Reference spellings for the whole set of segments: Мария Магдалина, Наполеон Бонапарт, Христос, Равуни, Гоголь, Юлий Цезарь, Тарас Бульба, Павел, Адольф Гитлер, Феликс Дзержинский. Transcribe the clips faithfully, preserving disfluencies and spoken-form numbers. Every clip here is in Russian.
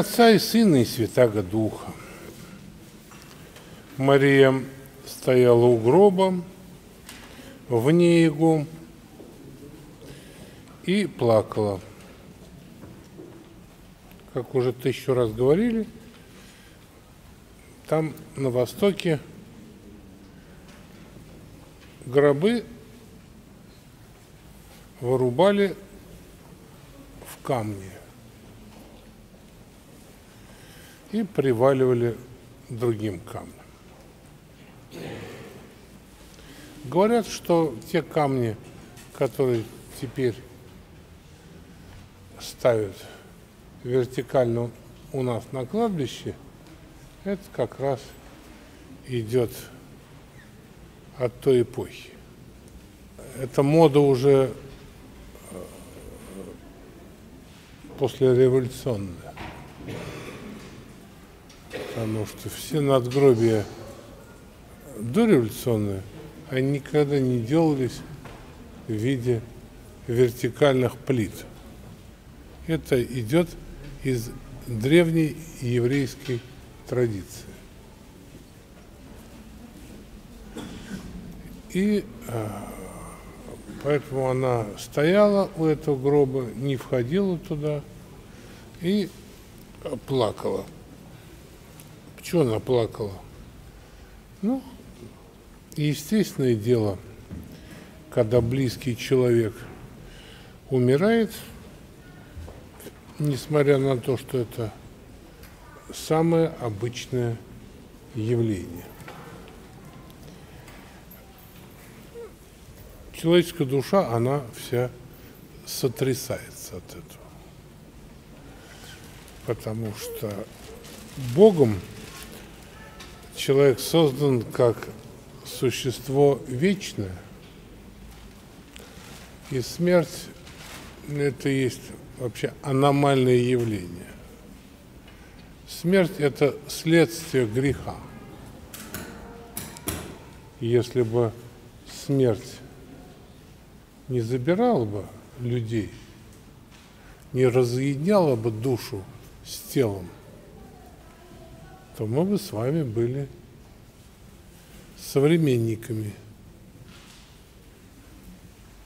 Отца и Сына и Святаго Духа. Мария стояла у гроба, вне его, и плакала. Как уже тысячу раз говорили, там на востоке гробы вырубали в камни и приваливали другим камнем. Говорят, что те камни, которые теперь ставят вертикально у нас на кладбище, это как раз идет от той эпохи. Эта мода уже послереволюционная, потому что все надгробия дореволюционные, они никогда не делались в виде вертикальных плит. Это идет из древней еврейской традиции. И поэтому она стояла у этого гроба, не входила туда и плакала. Почему она плакала? Ну, естественное дело, когда близкий человек умирает, несмотря на то, что это самое обычное явление. Человеческая душа, она вся сотрясается от этого. Потому что Богом человек создан как существо вечное, и смерть – это есть вообще аномальное явление. Смерть – это следствие греха. Если бы смерть не забирала бы людей, не разъединяла бы душу с телом, то мы бы с вами были современниками.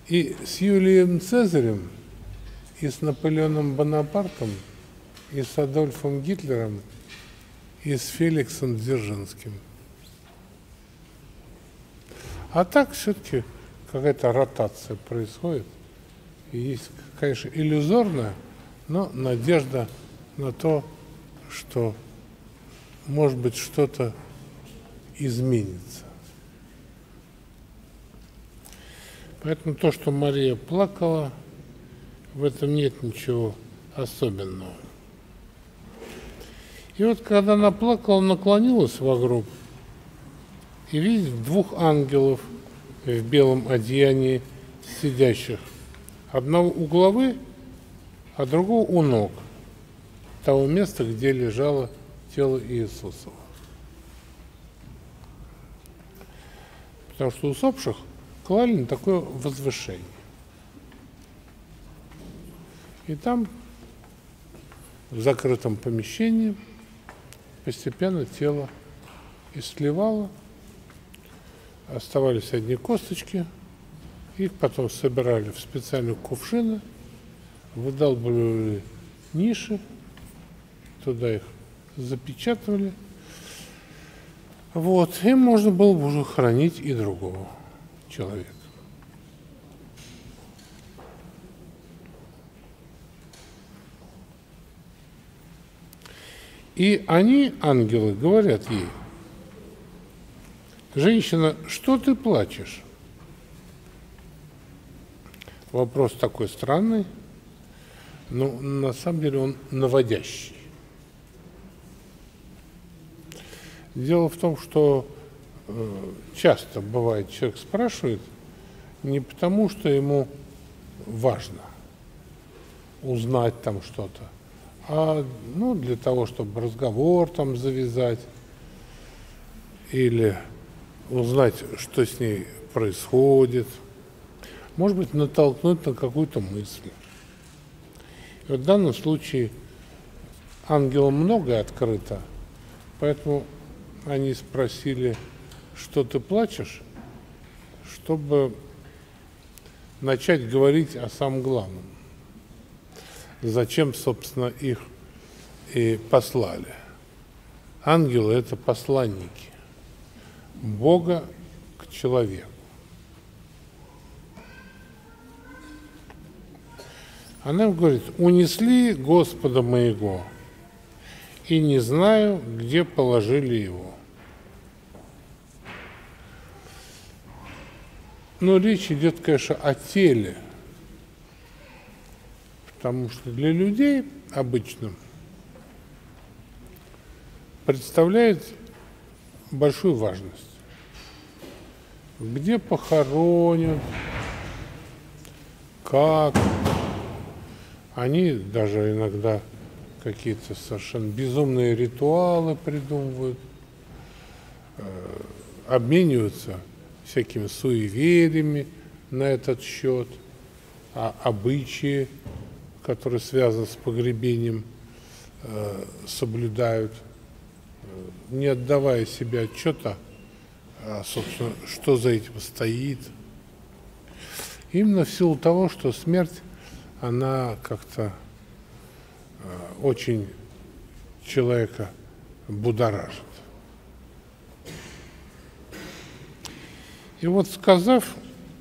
И с Юлием Цезарем, и с Наполеоном Бонапартом, и с Адольфом Гитлером, и с Феликсом Дзержинским. А так все-таки какая-то ротация происходит. И есть, конечно, иллюзорная, но надежда на то, что, может быть, что-то изменится. Поэтому то, что Мария плакала, в этом нет ничего особенного. И вот, когда она плакала, наклонилась во гроб и видит двух ангелов в белом одеянии сидящих. Одного у головы, а другого у ног, того места, где лежало тело Иисусова. Потому что усопших клали на такое возвышение. И там, в закрытом помещении, постепенно тело истлевало, оставались одни косточки, их потом собирали в специальные кувшины, выдалбливали ниши, туда их запечатывали. Вот, и можно было бы уже хранить и другого человека. И они, ангелы, говорят ей: «Женщина, что ты плачешь?» Вопрос такой странный, но на самом деле он наводящий. Дело в том, что э, часто бывает, человек спрашивает не потому, что ему важно узнать там что-то, а ну, для того, чтобы разговор там завязать или узнать, что с ней происходит, может быть, натолкнуть на какую-то мысль. И вот в данном случае ангелам много открыто, поэтому они спросили, что ты плачешь, чтобы начать говорить о самом главном. Зачем, собственно, их и послали. Ангелы – это посланники Бога к человеку. Она говорит: «Унесли Господа моего, и не знаю, где положили его». Но речь идет, конечно, о теле, потому что для людей обычно представляет большую важность. Где похоронят, как. Они даже иногда какие-то совершенно безумные ритуалы придумывают, обмениваются всякими суевериями на этот счет, а обычаи, которые связаны с погребением, соблюдают, не отдавая себе отчета, собственно, что за этим стоит. Именно в силу того, что смерть, она как-то очень человека будоражит. И вот, сказав,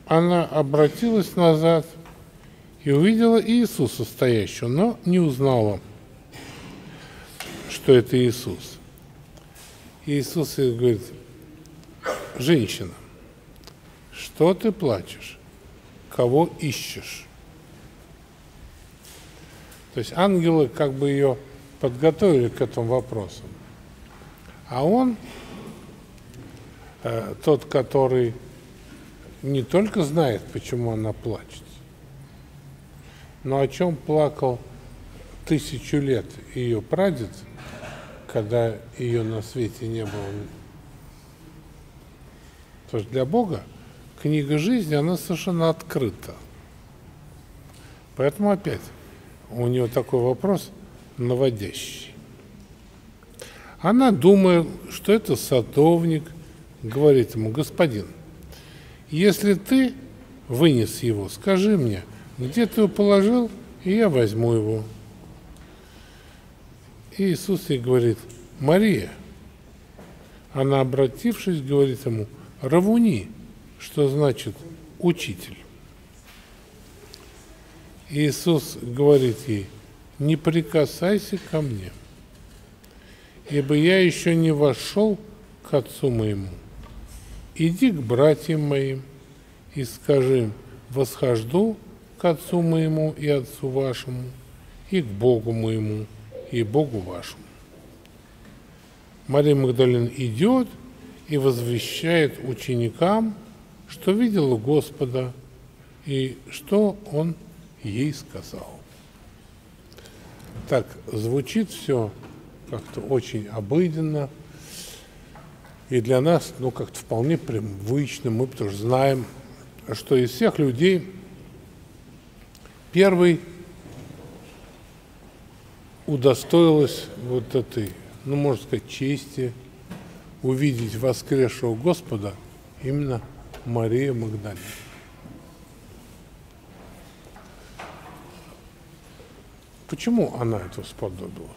она обратилась назад и увидела Иисуса стоящего, но не узнала, что это Иисус. И Иисус ей говорит: «Женщина, что ты плачешь? Кого ищешь?» То есть ангелы как бы ее подготовили к этому вопросу. А он, э, тот, который не только знает, почему она плачет, но о чем плакал тысячу лет ее прадед, когда ее на свете не было. То есть для Бога книга жизни, она совершенно открыта. Поэтому опять у нее такой вопрос наводящий. Она, думая, что это садовник, говорит ему: «Господин, если ты вынес его, скажи мне, где ты его положил, и я возьму его». И Иисус ей говорит: «Мария». Она, обратившись, говорит ему: «Равуни», что значит «учитель». Иисус говорит ей: «Не прикасайся ко мне, ибо я еще не вошел к отцу моему. Иди к братьям моим и скажи им: восхожду к отцу моему и отцу вашему, и к Богу моему и Богу вашему». Мария Магдалина идет и возвещает ученикам, что видела Господа и что Он ей сказал. Так звучит все как-то очень обыденно. И для нас, ну, как-то вполне привычно. Мы тоже знаем, что из всех людей первый удостоилась вот этой, ну, можно сказать, чести увидеть воскресшего Господа именно Мария Магдалина. Почему она это сподобилась?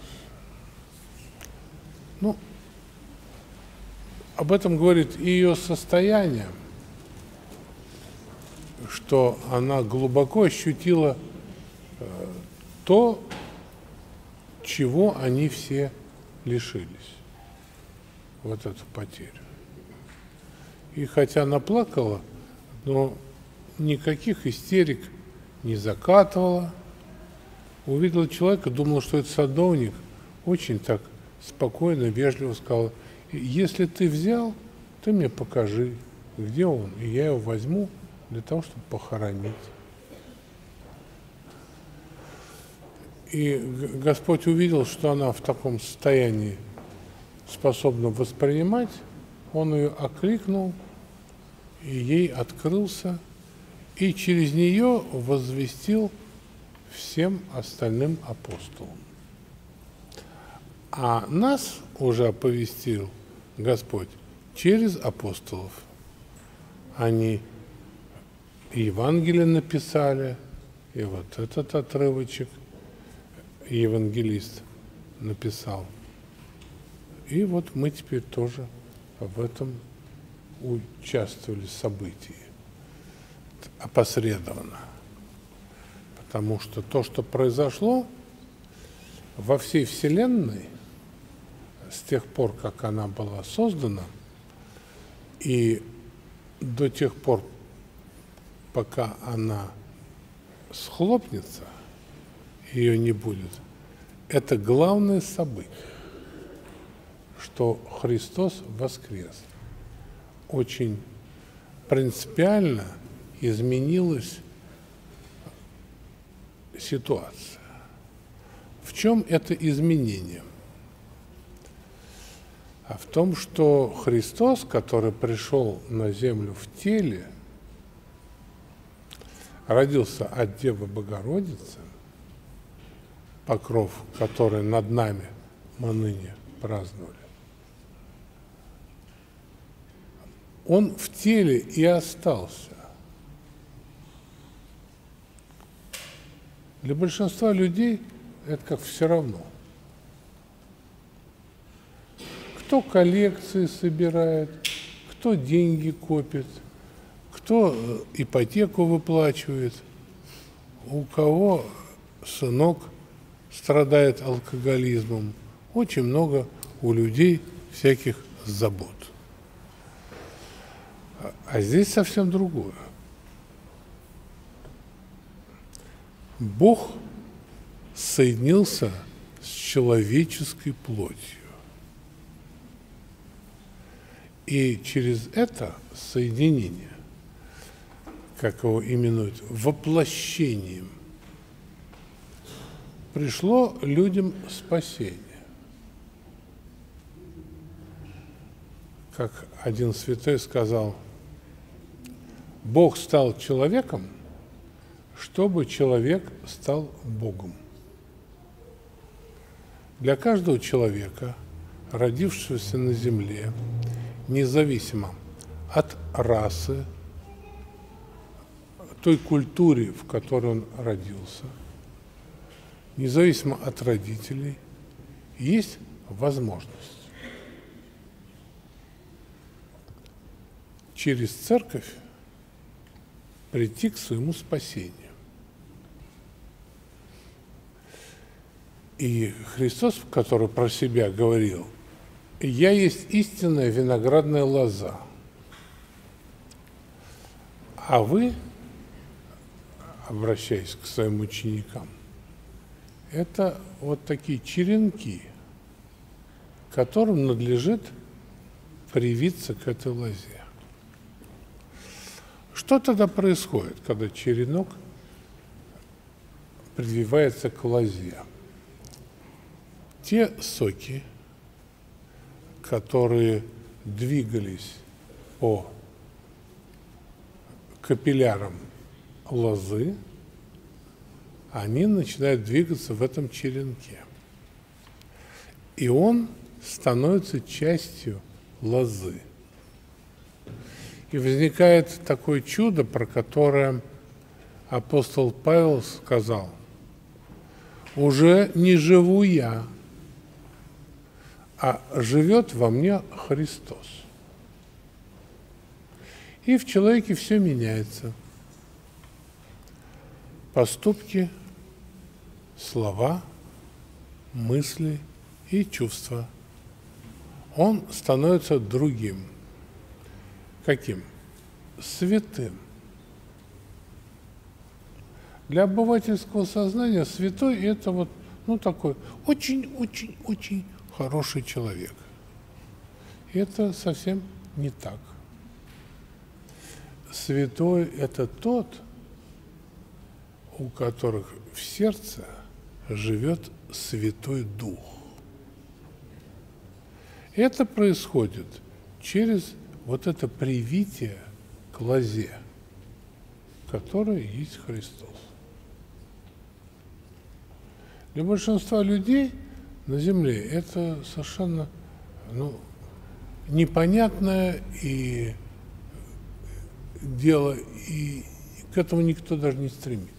Ну, об этом говорит и ее состояние, что она глубоко ощутила э, то, чего они все лишились, вот эту потерю. И хотя она плакала, но никаких истерик не закатывала. Увидела человека, думала, что это садовник, очень так спокойно, вежливо сказала: «Если ты взял, ты мне покажи, где он, и я его возьму для того, чтобы похоронить». И Господь увидел, что она в таком состоянии способна воспринимать, Он ее окликнул, и ей открылся, и через нее возвестил всем остальным апостолам. А нас уже оповестил Господь через апостолов. Они и Евангелие написали, и вот этот отрывочек евангелист написал. И вот мы теперь тоже в этом участвовали в событии опосредованно. Потому что то, что произошло во всей Вселенной, с тех пор, как она была создана, и до тех пор, пока она схлопнется, ее не будет, это главное событие, что Христос воскрес. Очень принципиально изменилась ситуация. В чем это изменение? А в том, что Христос, который пришел на землю в теле, родился от Девы Богородицы, покров, который над нами мы ныне праздновали, он в теле и остался. Для большинства людей это как все равно. Кто коллекции собирает, кто деньги копит, кто ипотеку выплачивает, у кого сынок страдает алкоголизмом. Очень много у людей всяких забот. А здесь совсем другое. Бог соединился с человеческой плотью. И через это соединение, как его именуют, воплощением, пришло людям спасение. Как один святой сказал, Бог стал человеком, чтобы человек стал Богом. Для каждого человека, родившегося на земле, независимо от расы, той культуре, в которой он родился, независимо от родителей, есть возможность через церковь прийти к своему спасению. И Христос, который про себя говорил, «Я есть истинная виноградная лоза, а вы, обращаясь к своим ученикам, это вот такие черенки, которым надлежит привиться к этой лозе». Что тогда происходит, когда черенок прививается к лозе? Те соки, которые двигались по капиллярам лозы, они начинают двигаться в этом черенке. И он становится частью лозы. И возникает такое чудо, про которое апостол Павел сказал, «Уже не живу я, а живет во мне Христос». И в человеке все меняется. Поступки, слова, мысли и чувства. Он становится другим. Каким? Святым. Для обывательского сознания святой – это вот, ну, такой очень-очень-очень хороший человек. Это совсем не так. Святой – это тот, у которых в сердце живет Святой Дух. Это происходит через вот это привитие к лозе, которая есть Христос. Для большинства людей на Земле. Это совершенно ну, непонятное и дело, и к этому никто даже не стремится.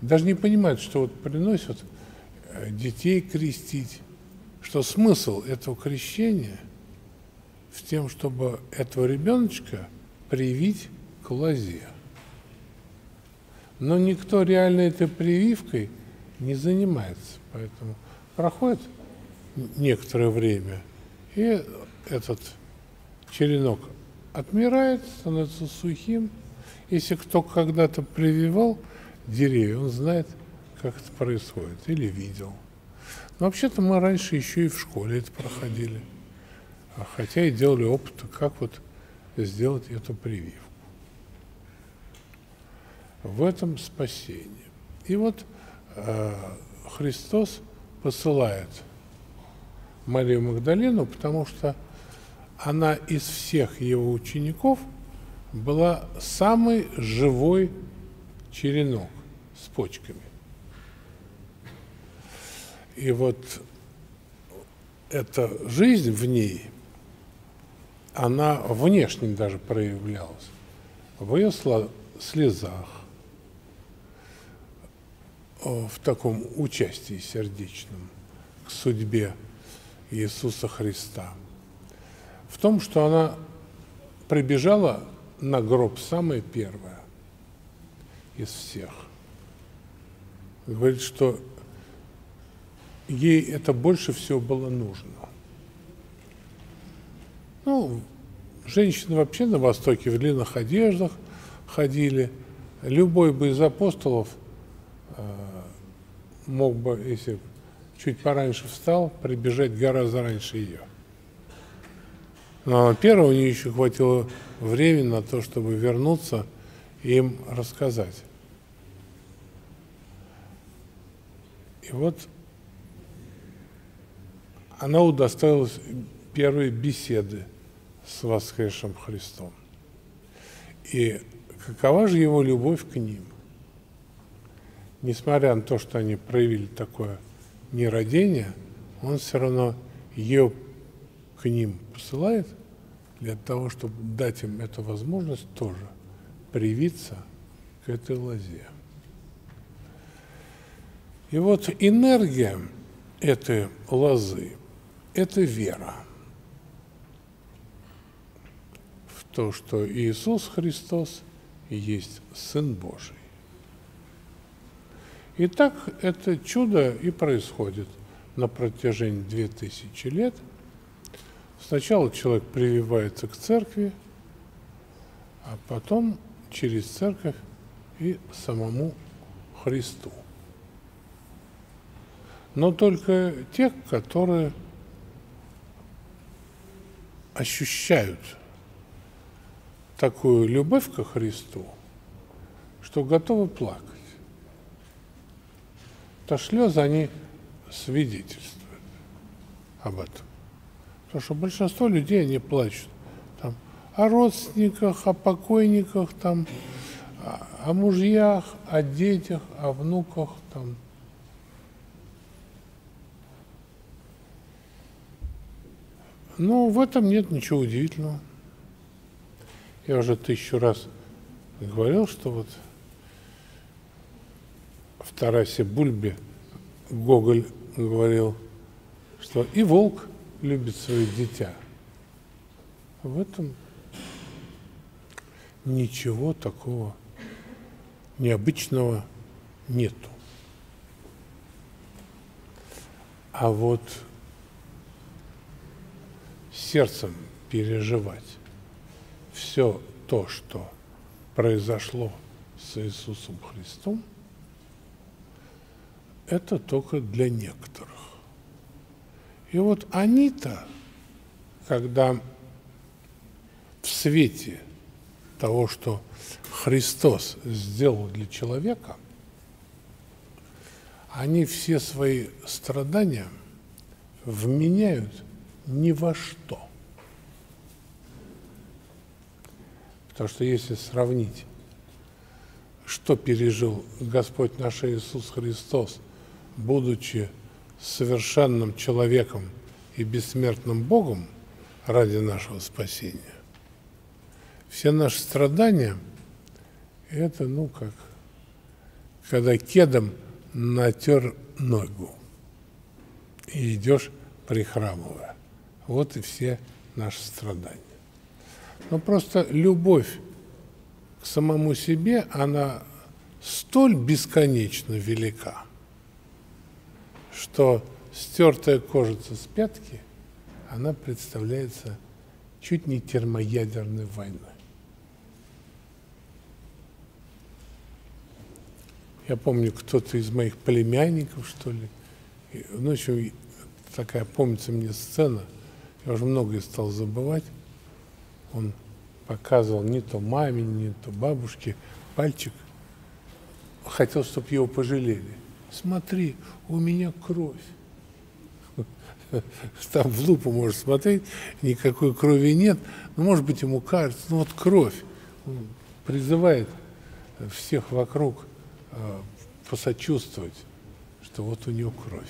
Даже не понимают, что вот приносят детей крестить, что смысл этого крещения в тем, чтобы этого ребеночка привить к лозе. Но никто реально этой прививкой не занимается. Поэтому проходит некоторое время, и этот черенок отмирает, становится сухим. Если кто когда-то прививал деревья, он знает, как это происходит, или видел. Но вообще-то мы раньше еще и в школе это проходили. Хотя и делали опыты, как вот сделать эту прививку. В этом спасение. И вот э, Христос посылает Марию Магдалину, потому что она из всех его учеников была самый живой черенок с почками. И вот эта жизнь в ней, она внешне даже проявлялась в ее слезах, в таком участии сердечном к судьбе Иисуса Христа, в том, что она прибежала на гроб самое первое из всех. Говорит, что ей это больше всего было нужно. Ну, женщины вообще на Востоке в длинных одеждах ходили. Любой бы из апостолов мог бы, если чуть пораньше встал, прибежать гораздо раньше ее. Но первого у нее еще хватило времени на то, чтобы вернуться и им рассказать. И вот она удостоилась первой беседы с воскресшим Христом. И какова же его любовь к ним? Несмотря на то, что они проявили такое нерадение, он все равно ее к ним посылает для того, чтобы дать им эту возможность тоже привиться к этой лозе. И вот энергия этой лозы – это вера в то, что Иисус Христос есть Сын Божий. И так это чудо и происходит на протяжении двух тысяч лет. Сначала человек прививается к церкви, а потом через церковь и самому Христу. Но только тех, которые ощущают такую любовь ко Христу, что готовы плакать. То слезы, они свидетельствуют об этом. Потому что большинство людей, они плачут там, о родственниках, о покойниках, там, о мужьях, о детях, о внуках. Там. Но в этом нет ничего удивительного. Я уже тысячу раз говорил, что вот в Тарасе Бульбе Гоголь говорил, что и волк любит свое дитя. В этом ничего такого необычного нету. А вот сердцем переживать все то, что произошло с Иисусом Христом, это только для некоторых. И вот они-то, когда в свете того, что Христос сделал для человека, они все свои страдания вменяют ни во что. Потому что если сравнить, что пережил Господь наш Иисус Христос будучи совершенным человеком и бессмертным Богом ради нашего спасения, все наши страдания – это, ну, как, когда кедом натер ногу и идешь прихрамывая. Вот и все наши страдания. Но просто любовь к самому себе, она столь бесконечно велика, что стертая кожица с пятки, она представляется чуть не термоядерной войной. Я помню, кто-то из моих племянников, что ли, ну, еще такая, помнится мне сцена, я уже многое стал забывать, он показывал не то маме, не то бабушке пальчик, хотел, чтобы его пожалели. Смотри, у меня кровь. Там в лупу можешь смотреть, никакой крови нет. Но, может быть, ему кажется, ну вот кровь. Он призывает всех вокруг э, посочувствовать, что вот у него кровь.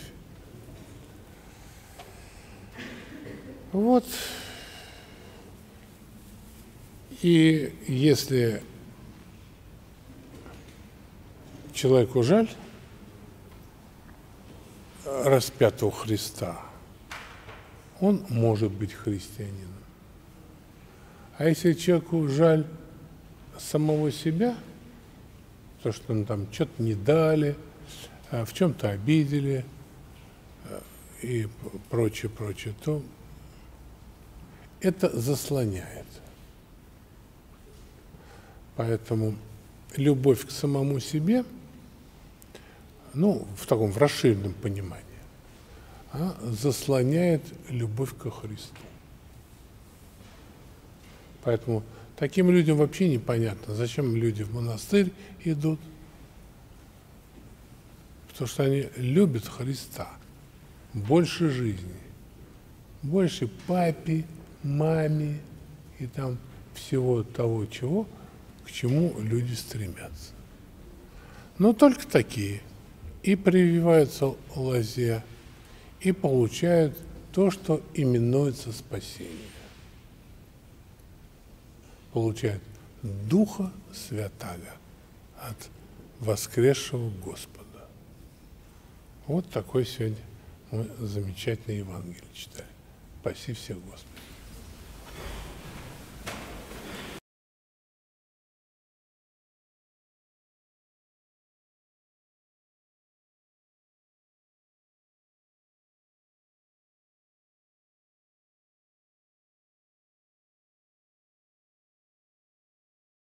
Вот. И если человеку жаль распятого Христа, он может быть христианином. А если человеку жаль самого себя, то, что он там что-то не дали, в чем-то обидели и прочее, прочее, то это заслоняет. Поэтому любовь к самому себе, ну, в таком в расширенном понимании, а заслоняет любовь ко Христу. Поэтому таким людям вообще непонятно, зачем люди в монастырь идут, потому что они любят Христа больше жизни, больше папе, маме и там всего того, чего, к чему люди стремятся. Но только такие и прививаются лозе, и получают то, что именуется спасением. Получают Духа Святаго от воскресшего Господа. Вот такой сегодня мы замечательный Евангелие читали. Спаси всех, Господи.